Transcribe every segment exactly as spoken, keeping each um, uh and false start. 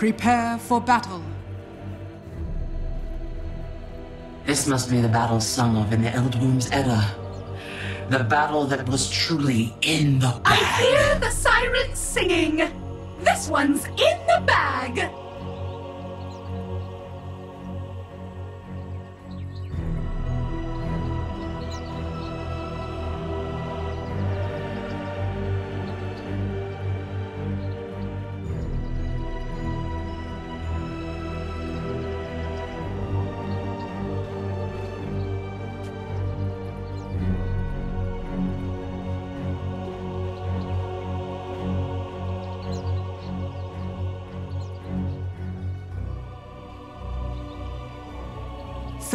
Prepare for battle. This must be the battle sung of in the Eldworm's Edda. The battle that was truly in the bag. I hear the sirens singing. This one's in the bag.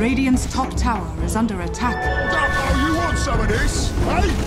Radiant's top tower is under attack. Oh, you want some of this, eh?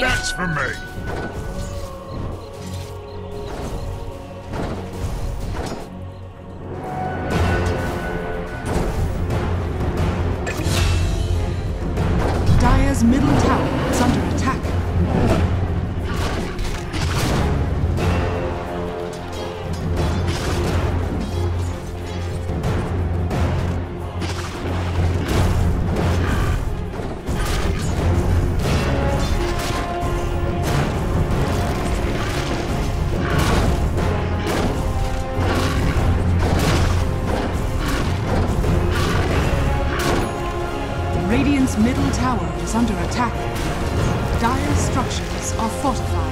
That's for me. Dire's middle tower is under attack. Radiant's middle tower is under attack. Dire's structures are fortified.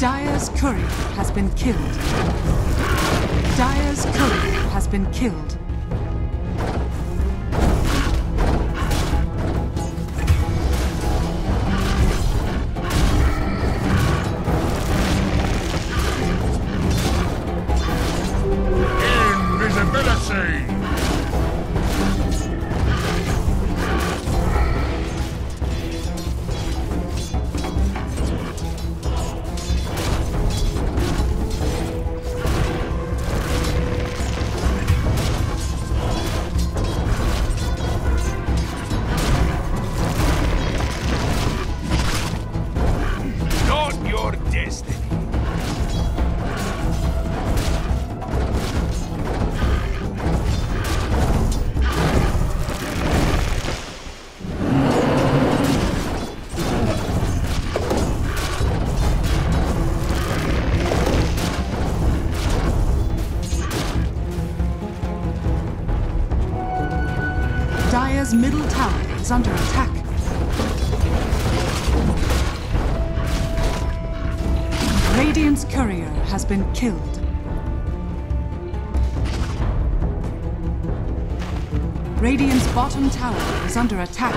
Dire's courier has been killed. Dire's courier has been killed. Invisibility! Dire's middle tower is under attack. Radiant's courier has been killed. Radiant's bottom tower is under attack.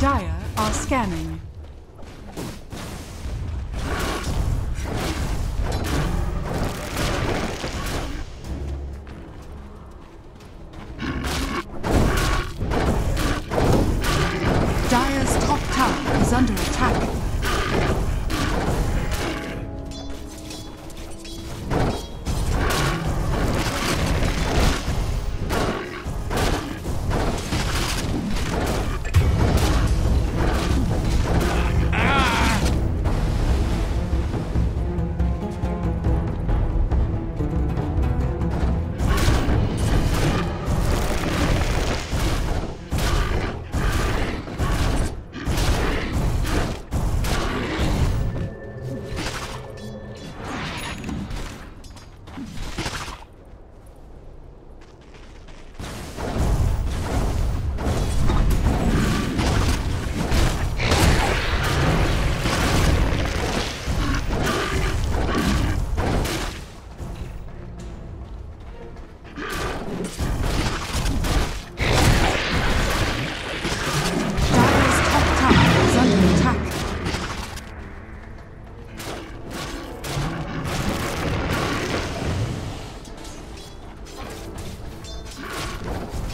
Dire are scanning. Dire's top tower is under attack.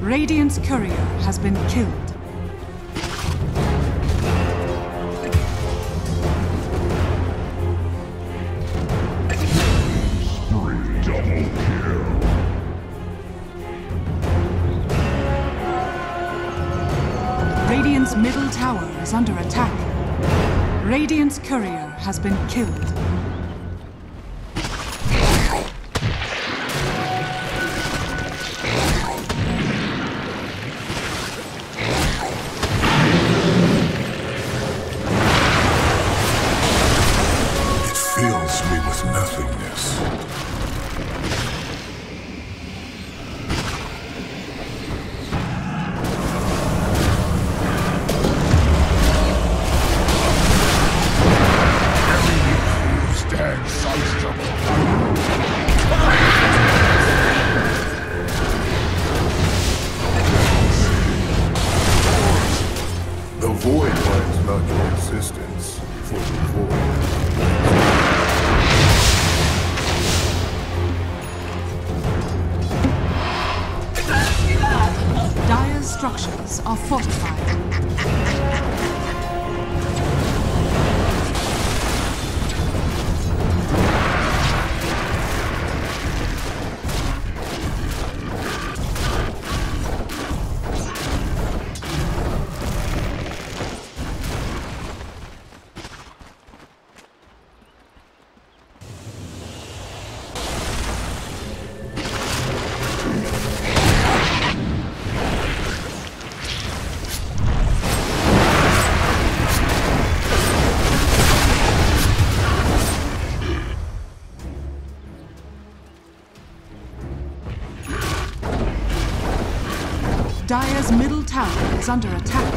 Radiant's courier has been killed. Spree double kill. Radiant's middle tower is under attack. Radiant's courier has been killed. Structures are fortified. Dire's middle tower is under attack.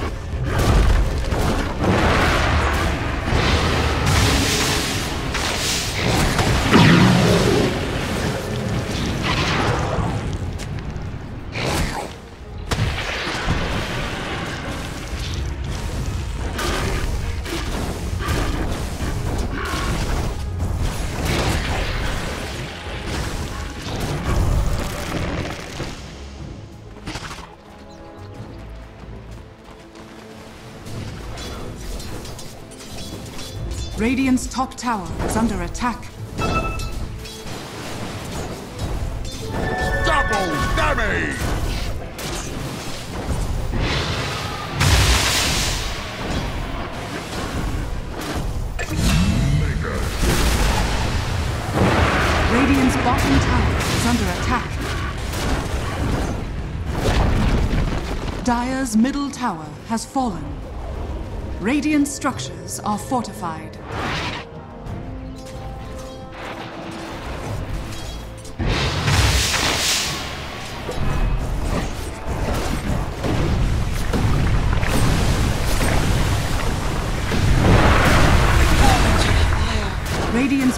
Radiant's top tower is under attack. Double damage! Mega. Radiant's bottom tower is under attack. Dire's middle tower has fallen. Radiant structures are fortified. Radiant's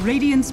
Radiant's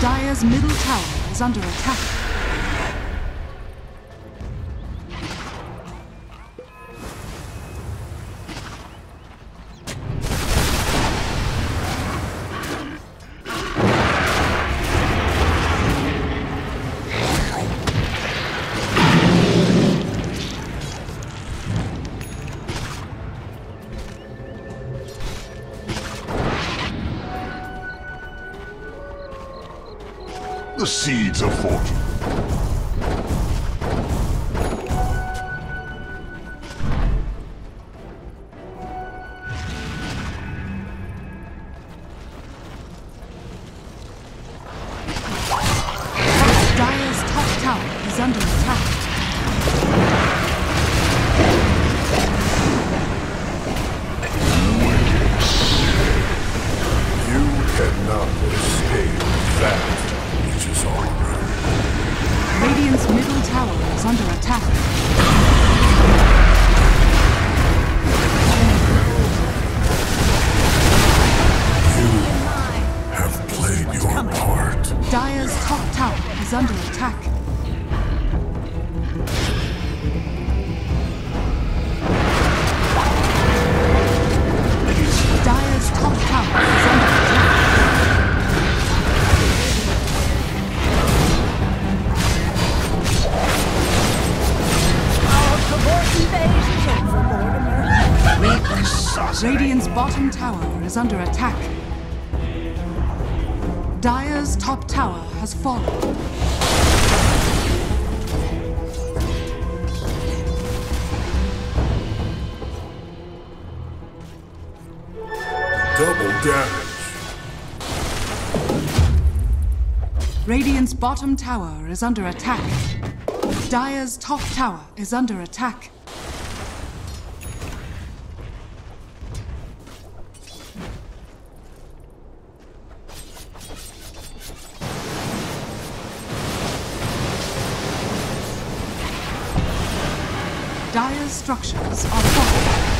Dire's middle tower is under attack. The seeds of fortune. Dire's top tower is under attack. You cannot escape that. Radiant's middle tower is under attack. You have played your part. Dire's top tower is under attack. Dire's top tower is under attack. Radiant's bottom tower is under attack. Dire's top tower has fallen. Double damage. Radiant's bottom tower is under attack. Dire's top tower is under attack. Dire's structures are falling.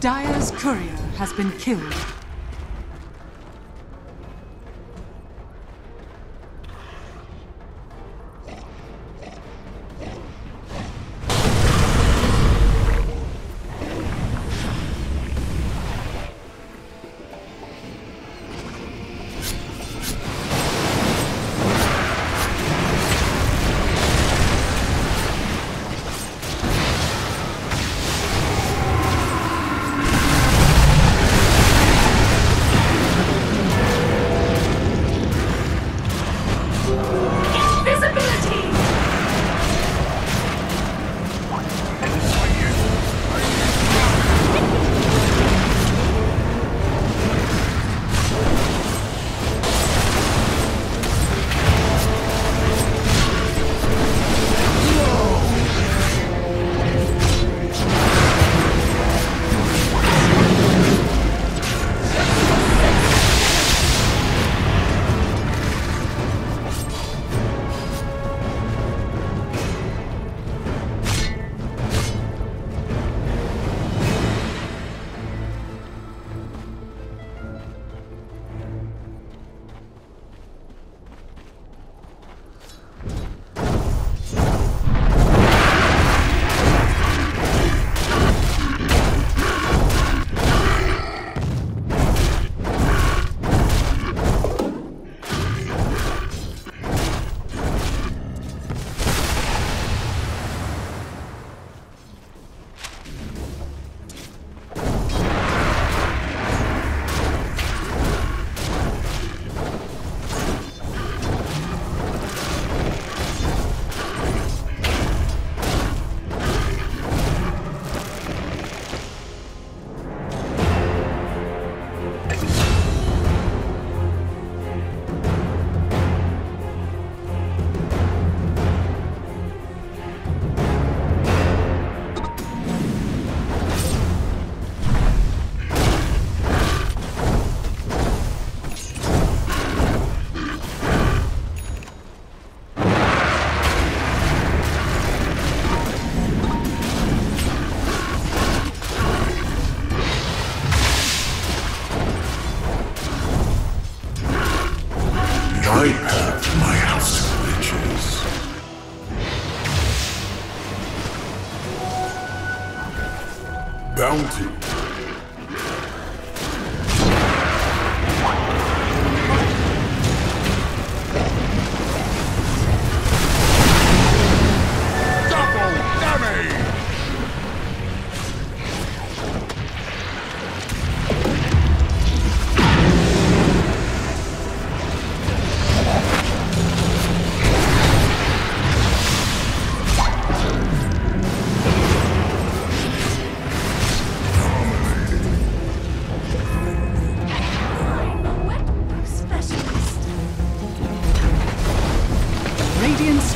Dire's courier has been killed. bounty. Double damage.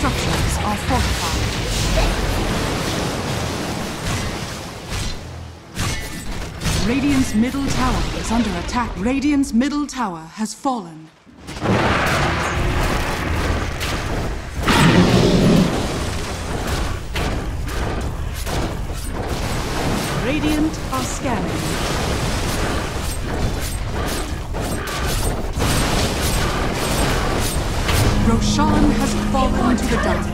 Structures are fortified. Radiant's middle tower is under attack. Radiant's middle tower has fallen. Radiant are scanning. Roshan has fallen to the dark.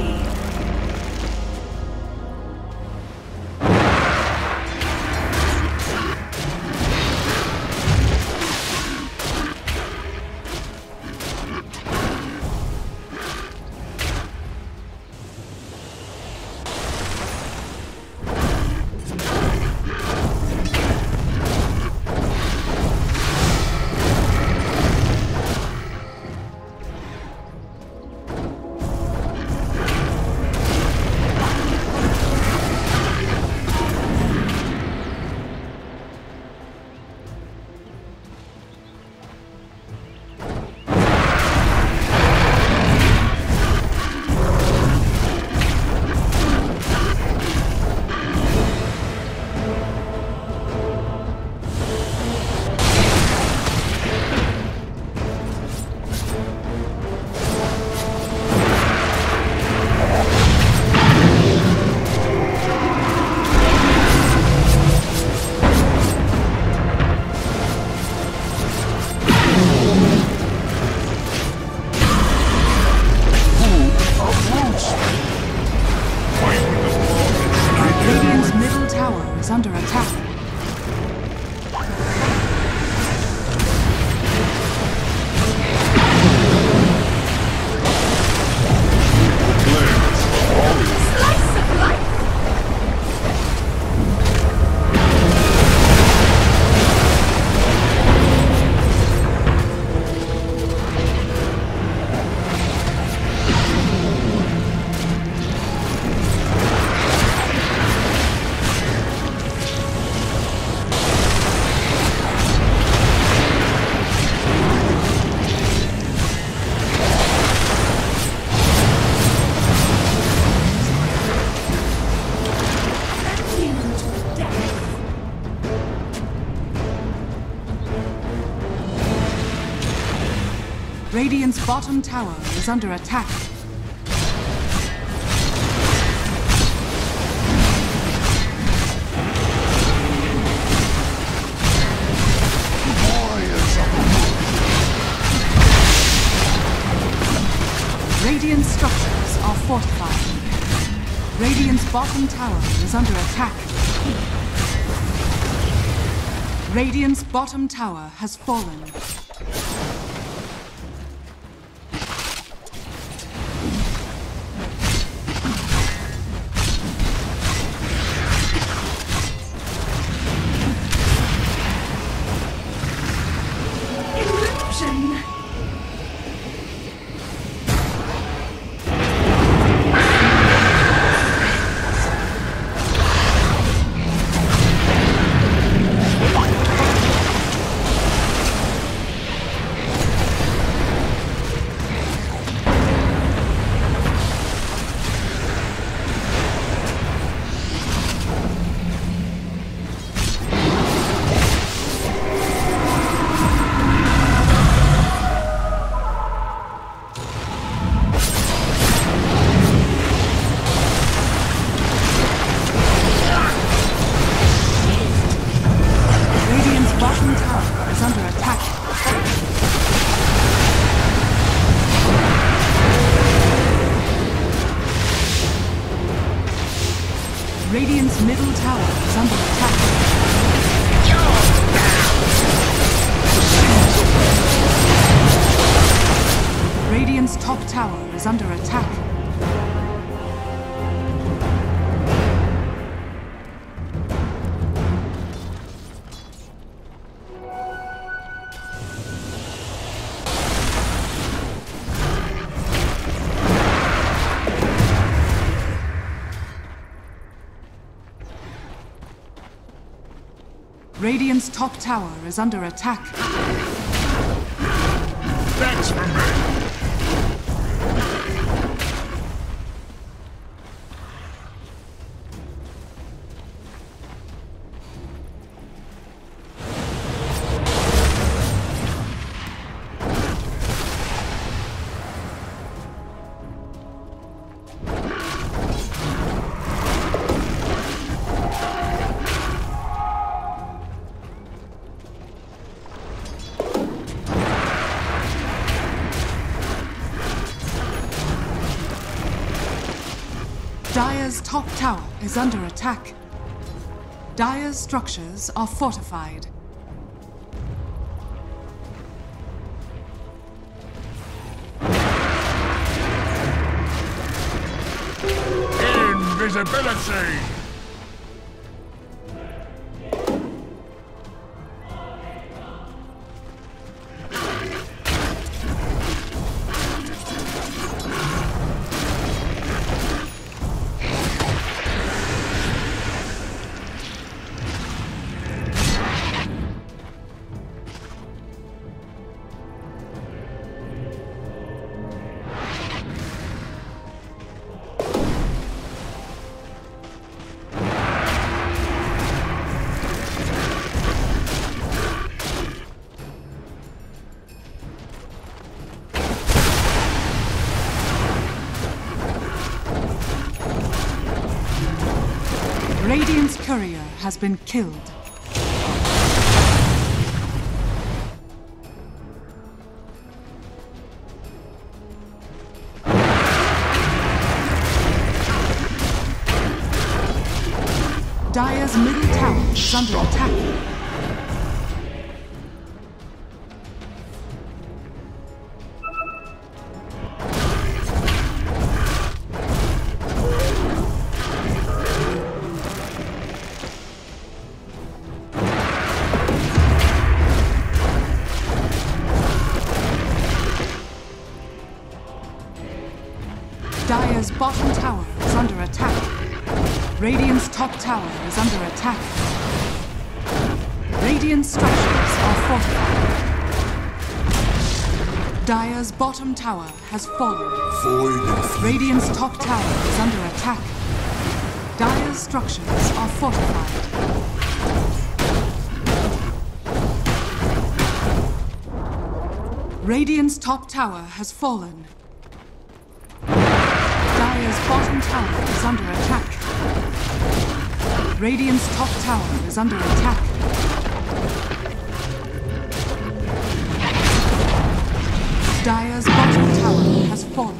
Radiant's bottom tower is under attack. Radiant structures are fortified. Radiant's bottom tower is under attack. Radiant's bottom tower has fallen. Radiant's middle tower is under attack. It's under attack. Radiant's top tower is under attack. Thanks for Dire's top tower is under attack. Dire's structures are fortified. Invisibility! Radiant's courier has been killed. Dire's middle tower is under attack. Dire's bottom tower is under attack. Radiant's top tower is under attack. Radiant's structures are fortified. Dire's bottom tower has fallen. Radiant's top tower is under attack. Dire's structures are fortified. Radiant's top tower has fallen. Dire's bottom tower is under attack. Radiant's top tower is under attack. Dire's bottom tower has fallen.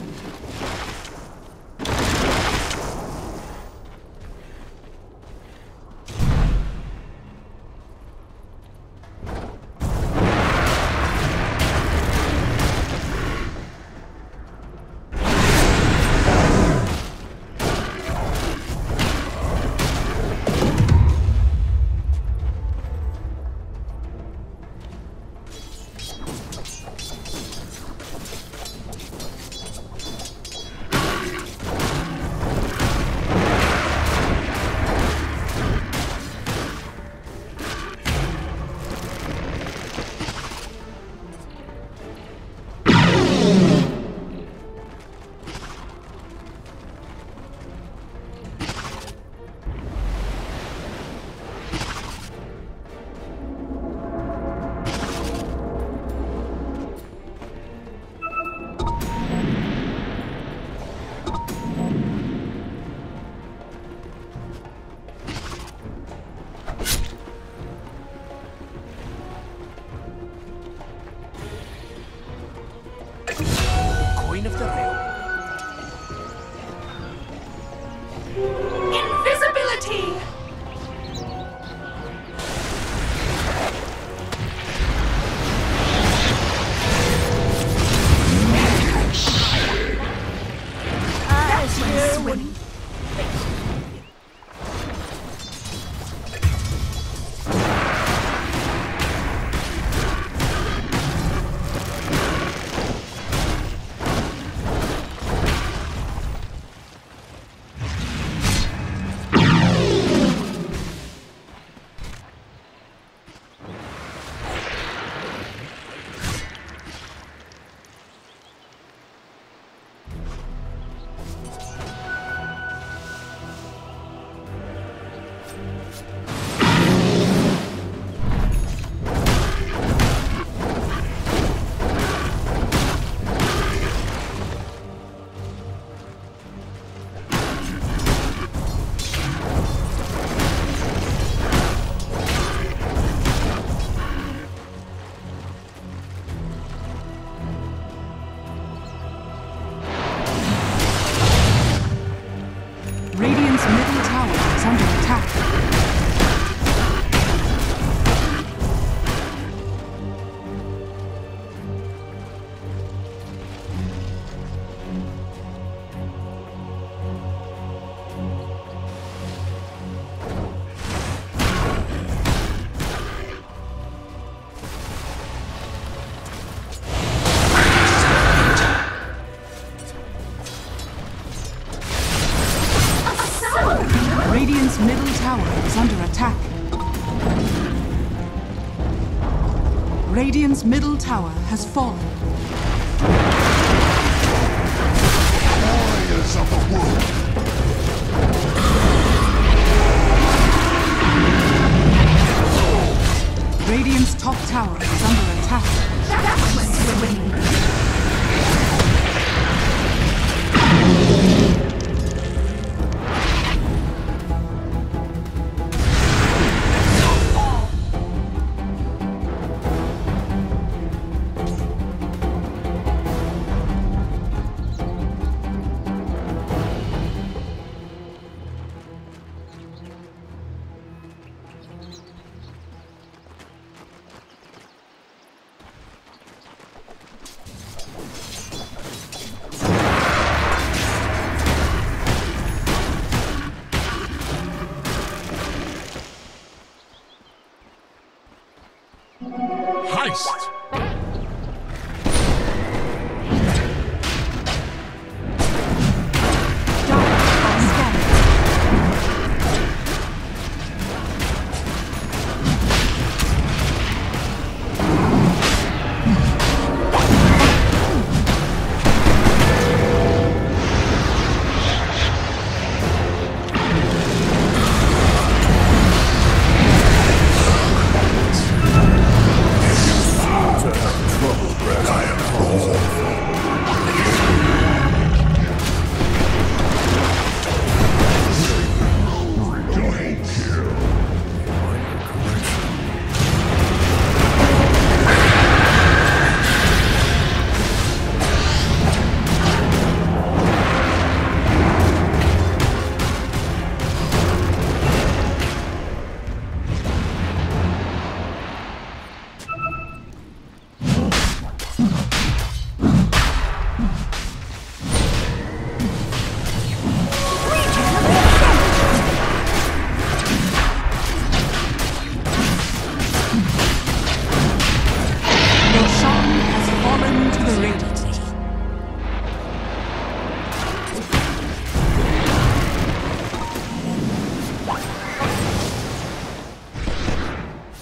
ceremony. Radiant's middle tower has fallen. Warriors of the world. Radiant's top tower is under attack. That's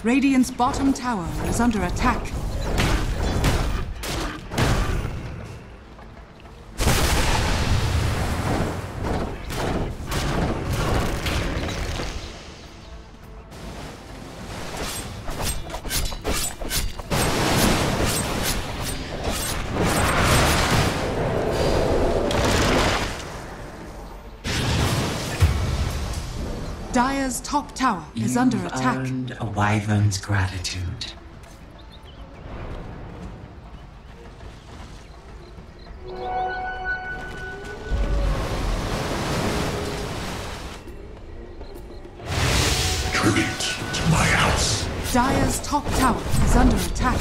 Radiant's bottom tower is under attack. Dire's top tower is under attack. You've earned a wyvern's gratitude. Tribute to my house. Dire's top tower is under attack.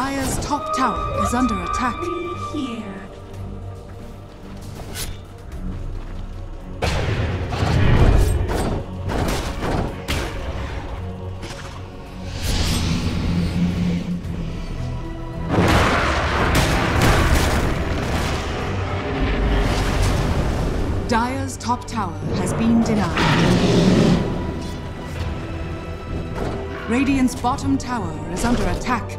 Dyer's top tower is under attack. Here. Dyer's top tower has been denied. Radiant's bottom tower is under attack.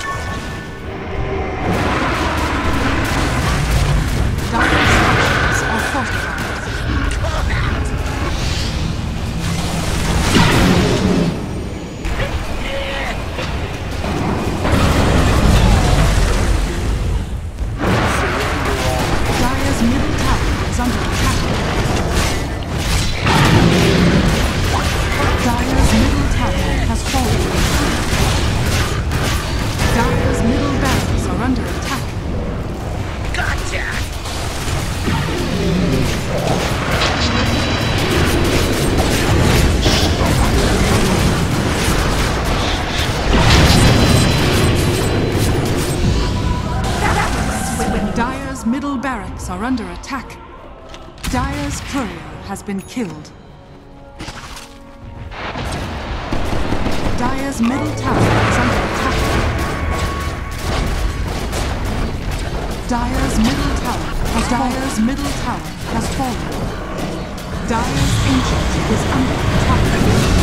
Middle barracks are under attack. Dyer's courier has been killed. Dyer's middle tower is under attack. Dyer's middle tower has Dyer's middle tower has fallen. Dyer's ancient is under attack.